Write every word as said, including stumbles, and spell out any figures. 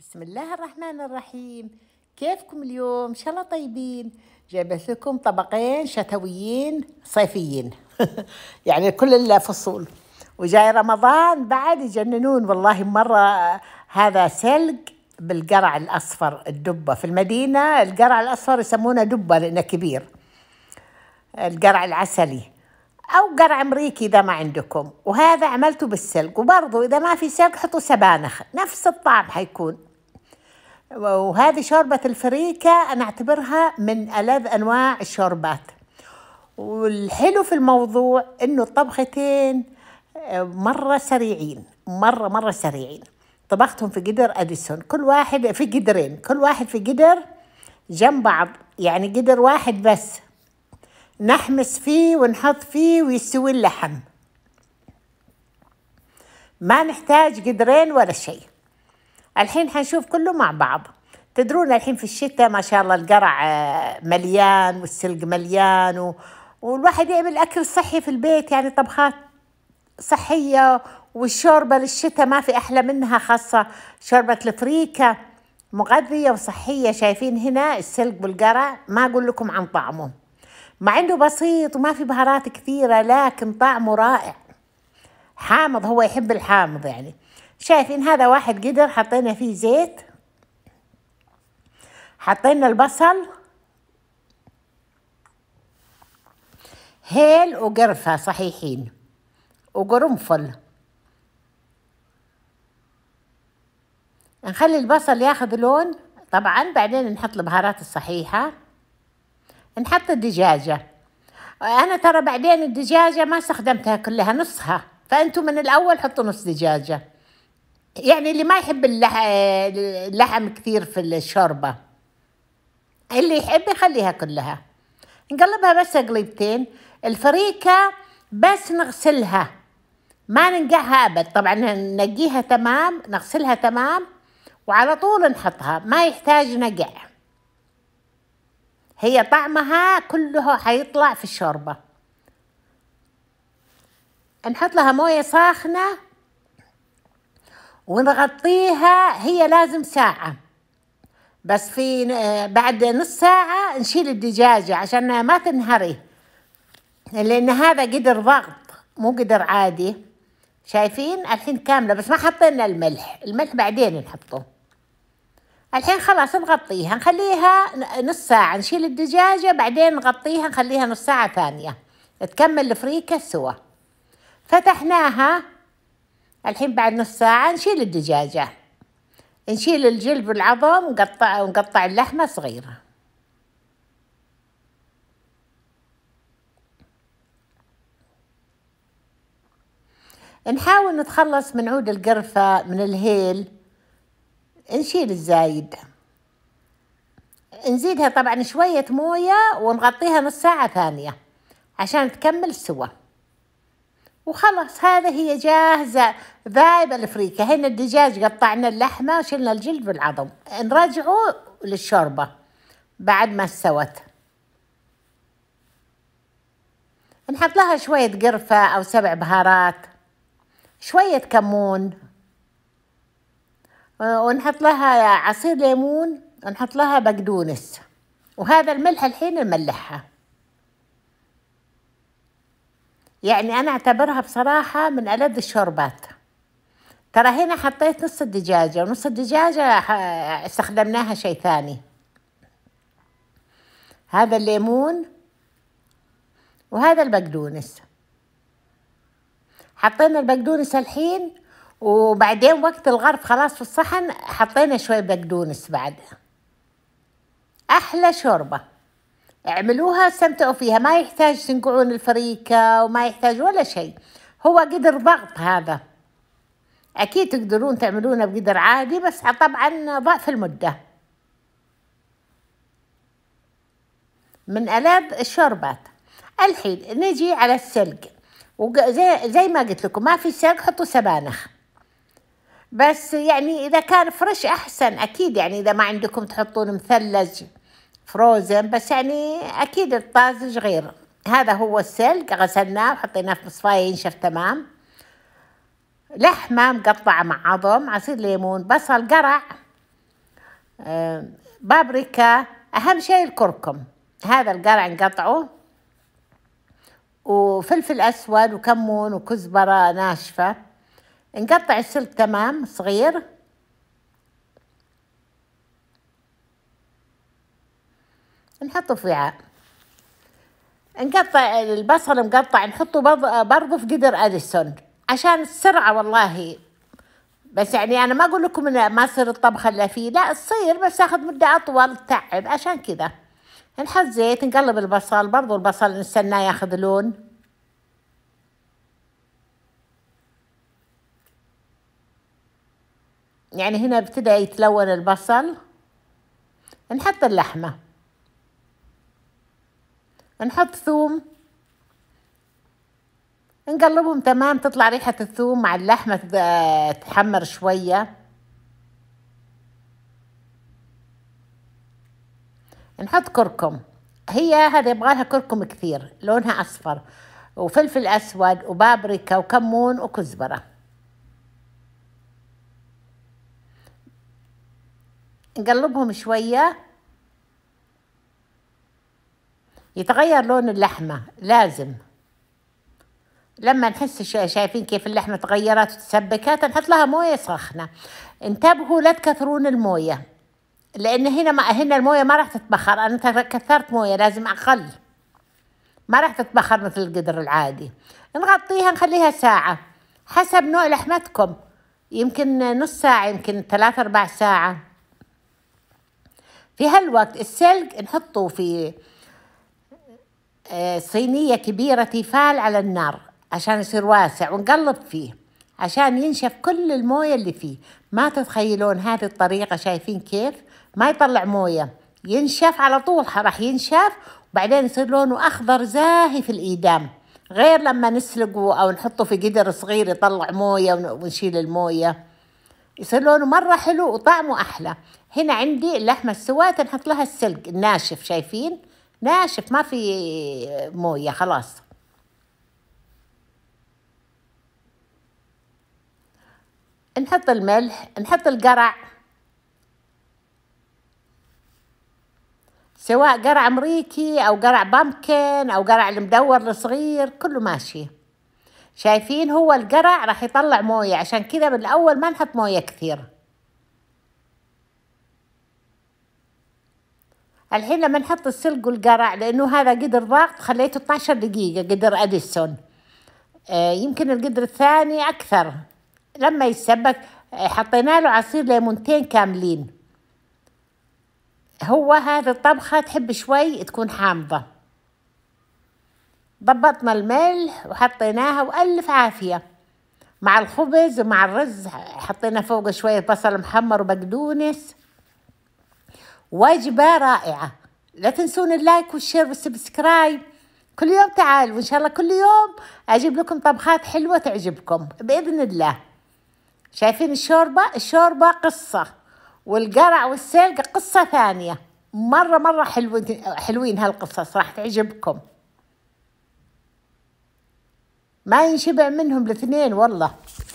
بسم الله الرحمن الرحيم. كيفكم اليوم؟ ان شاء الله طيبين. جابت لكم طبقين شتويين صيفيين يعني كل الفصول، وجاي رمضان بعد يجننون والله. مره هذا سلق بالقرع الاصفر، الدبه في المدينه القرع الاصفر يسمونه دبه لانه كبير، القرع العسلي او قرع امريكي اذا ما عندكم. وهذا عملته بالسلق، وبرضه اذا ما في سلق حطوا سبانخ نفس الطعم حيكون. وهذه شوربه الفريكه، انا اعتبرها من ألذ انواع الشوربات. والحلو في الموضوع انه الطبختين مره سريعين، مره مره سريعين. طبختهم في قدر اديسون، كل واحد في قدرين، كل واحد في قدر جنب بعض، يعني قدر واحد بس نحمس فيه ونحط فيه ويستوي اللحم، ما نحتاج قدرين ولا شيء. الحين حنشوف كله مع بعض. تدرون الحين في الشتاء ما شاء الله القرع مليان والسلق مليان و... والواحد يعمل أكل صحي في البيت، يعني طبخات صحية. والشوربة للشتاء ما في أحلى منها، خاصة شوربة الفريكة مغذية وصحية. شايفين هنا السلق بالقرع، ما أقول لكم عن طعمه، مع عنده بسيط وما في بهارات كثيرة، لكن طعمه رائع حامض، هو يحب الحامض يعني. شايفين هذا واحد قدر حطينا فيه زيت، حطينا البصل، هيل وقرفة صحيحين وقرنفل. نخلي البصل ياخذ لون طبعا، بعدين نحط البهارات الصحيحة، نحط الدجاجة. أنا ترى بعدين الدجاجة ما استخدمتها كلها، نصها، فأنتم من الأول حطوا نص دجاجة، يعني اللي ما يحب اللحم كثير في الشوربة، اللي يحب يخليها كلها. نقلبها بس قليبتين. الفريكة بس نغسلها، ما ننقعها أبد، طبعا ننقيها تمام، نغسلها تمام وعلى طول نحطها، ما يحتاج نقع. هي طعمها كله حيطلع في الشوربة. نحط لها موية ساخنة ونغطيها، هي لازم ساعة بس، في بعد نص ساعة نشيل الدجاجة عشان ما تنهري، لأن هذا قدر ضغط مو قدر عادي. شايفين الحين كاملة، بس ما حطينا الملح، الملح بعدين نحطه. الحين خلاص نغطيها، نخليها نص ساعة، نشيل الدجاجة بعدين نغطيها، نخليها نص ساعة ثانية تكمل الفريكة سوا. فتحناها الحين بعد نص ساعة نشيل الدجاجة، نشيل الجلد والعظم ونقطع ونقطع اللحمة صغيرة. نحاول نتخلص من عود القرفة، من الهيل، نشيل الزايد، نزيدها طبعا شوية موية ونغطيها نص ساعة ثانية عشان تكمل سوا. وخلاص هذا هي جاهزة ذايبة الفريكة. هنا الدجاج قطعنا اللحمة وشلنا الجلد والعظم، نرجعه للشوربة بعد ما استوت. نحط لها شوية قرفة أو سبع بهارات، شوية كمون، ونحط لها عصير ليمون، ونحط لها بقدونس، وهذا الملح الحين نملحها. يعني أنا أعتبرها بصراحة من ألذ الشوربات. ترى هنا حطيت نص الدجاجة، ونص الدجاجة استخدمناها شيء ثاني. هذا الليمون وهذا البقدونس، حطينا البقدونس الحين، وبعدين وقت الغرف خلاص في الصحن حطينا شوي بقدونس بعد. أحلى شوربة، اعملوها استمتعوا فيها، ما يحتاج تنقعون الفريكة وما يحتاج ولا شيء، هو قدر ضغط هذا. أكيد تقدرون تعملونه بقدر عادي، بس طبعا ضعف المدة. من ألذ الشوربات. الحين نجي على السلق، وزي زي ما قلت لكم ما في سلق حطوا سبانخ، بس يعني إذا كان فرش أحسن أكيد، يعني إذا ما عندكم تحطون مثلج فروزن، بس يعني أكيد الطازج غير. هذا هو السلق، غسلناه وحطيناه في مصفاية ينشف تمام. لحمة مقطعة مع عظم، عصير ليمون، بصل، قرع، بابريكا، أهم شيء الكركم. هذا القرع نقطعه، وفلفل أسود وكمون وكزبرة ناشفة، نقطع السلك تمام صغير، نحطه في وعاء. نقطع البصل مقطع، نحطه برضه في قدر أديسون عشان السرعة والله. بس يعني أنا ما أقول لكم إن ما تصير الطبخة إلا فيه، لا تصير بس تاخذ مدة أطول تعب، عشان كذا. نحط زيت، نقلب البصل، برضو البصل نستناه ياخذ لون. يعني هنا ابتدى يتلون البصل. نحط اللحمة، نحط ثوم، نقلبهم تمام، تطلع ريحة الثوم مع اللحمة تحمر شوية. نحط كركم، هي هذا يبغالها كركم كثير لونها أصفر، وفلفل أسود وبابريكا وكمون وكزبرة. نقلبهم شوية يتغير لون اللحمة، لازم لما نحس شايفين كيف اللحمة تغيرت وتسبكت نحط لها موية سخنة. انتبهوا لا تكثرون الموية، لأن هنا ما هنا الموية ما راح تتبخر، أنا كثرت موية لازم أقل، ما راح تتبخر مثل القدر العادي. نغطيها نخليها ساعة حسب نوع لحمتكم، يمكن نص ساعة، يمكن ثلاث أربع ساعة. في هالوقت السلق نحطه في صينية كبيرة تيفال على النار عشان يصير واسع، ونقلب فيه عشان ينشف كل الموية اللي فيه. ما تتخيلون هذه الطريقة شايفين كيف ما يطلع موية، ينشف على طول، راح ينشف وبعدين يصير لونه أخضر زاهي في الإيدام، غير لما نسلقه أو نحطه في قدر صغير يطلع موية ونشيل الموية، يصير لونه مرة حلو وطعمه أحلى. هنا عندي اللحمة السوات، نحط لها السلق الناشف، شايفين ناشف ما في موية خلاص. نحط الملح، نحط القرع، سواء قرع أمريكي أو قرع بامكن أو قرع المدور الصغير كله ماشي. شايفين هو القرع راح يطلع موية، عشان كذا من الأول ما نحط موية كثير. الحين لما نحط السلق والقرع، لأنه هذا قدر ضغط خليته اثنعش دقيقة قدر أديسون، آه يمكن القدر الثاني أكثر. لما يتسبك حطينا له عصير ليمونتين كاملين. هو هذه الطبخة تحب شوي تكون حامضة. ضبطنا الملح وحطيناها، وألف عافية مع الخبز ومع الرز. حطينا فوق شوية بصل محمر وبقدونس. وجبة رائعة. لا تنسون اللايك والشير والسبسكرايب. كل يوم تعالوا وإن شاء الله كل يوم أجيب لكم طبخات حلوة تعجبكم بإذن الله. شايفين الشوربة؟ الشوربة قصة، والقرع والسلق قصة ثانية، مرة مرة حلوين حلوين هالقصص، راح تعجبكم، ما ينشبع منهم الاثنين والله.